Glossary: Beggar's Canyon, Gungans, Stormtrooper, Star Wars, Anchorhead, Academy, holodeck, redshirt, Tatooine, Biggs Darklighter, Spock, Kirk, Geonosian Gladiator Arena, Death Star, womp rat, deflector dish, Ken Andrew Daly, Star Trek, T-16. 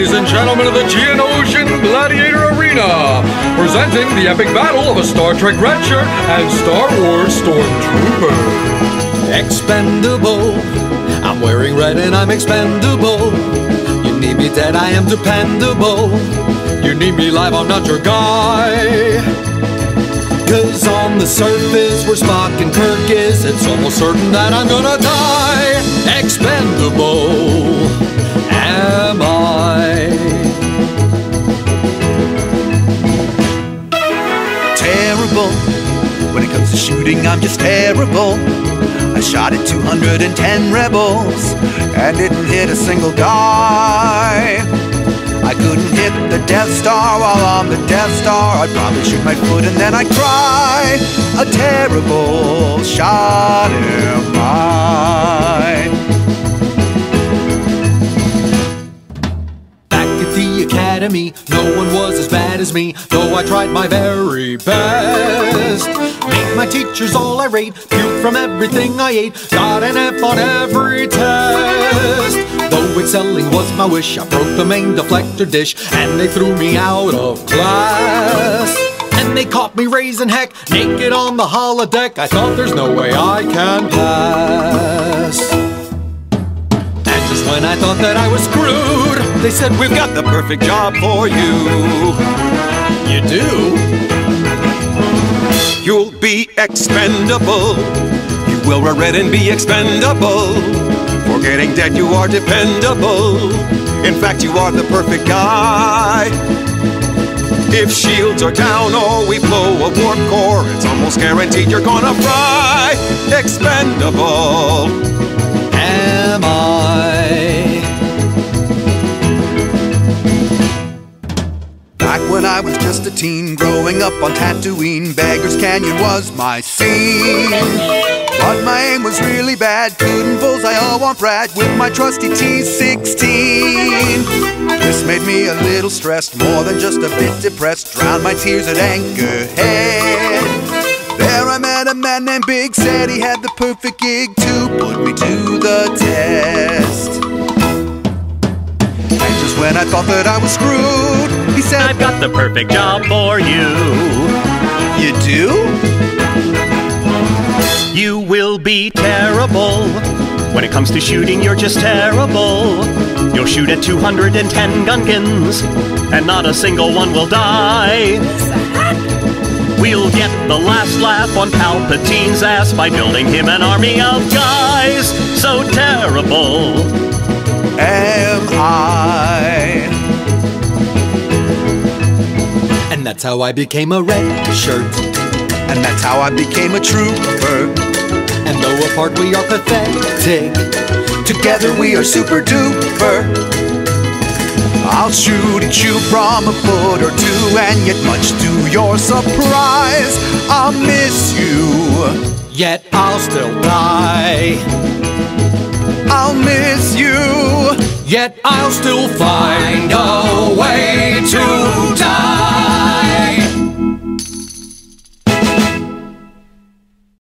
ladies and gentlemen of the Geonosian Gladiator Arena, presenting the epic battle of a Star Trek Red Shirt and Star Wars Stormtrooper. Expendable, I'm wearing red and I'm expendable. You need me dead, I am dependable. You need me live, I'm not your guy. Cause on the surface where Spock and Kirk is, it's almost certain that I'm gonna die. Expendable am I. Terrible. When it comes to shooting, I'm just terrible. I shot at 210 rebels and didn't hit a single guy. I couldn't hit the Death Star while on the Death Star. I'd probably shoot my foot and then I'd cry. A terrible shot am I. Back at the Academy, no one was as bad as me, though I tried my very best. Made my teachers all irate, puked from everything I ate, got an F on every test. Though excelling was my wish, I broke the main deflector dish, and they threw me out of class. And they caught me raising heck, naked on the holodeck. I thought there's no way I can pass. And just when I thought that I was screwed, they said, "We've got the perfect job for you." You do? You'll be expendable. You will wear red and be expendable. Forgetting that you are dependable. In fact, you are the perfect guy. If shields are down or we blow a warp core, it's almost guaranteed you're gonna fry. Expendable am I. Back when I was just a teen, growing up on Tatooine, Beggar's Canyon was my scene. But my aim was really bad, couldn't bullseye a womp rat with my trusty T-16. This made me a little stressed, more than just a bit depressed. Drowned my tears at Anchorhead. There I met a man named Big, said he had the perfect gig to put me to the test. And just when I thought that I was screwed, he said, "I've got the perfect job for you." You do? You will be terrible. When it comes to shooting, you're just terrible. You'll shoot at 210 Gungans, and not a single one will die. We'll get the last laugh on Palpatine's ass by building him an army of guys. So terrible am I. And that's how I became a red shirt. And that's how I became a trooper. And though apart we are pathetic, together we are super duper. I'll shoot at you from a foot or two, and yet much to your surprise, I'll miss you. Yet I'll still die. I'll miss you. Yet I'll still find a way to die.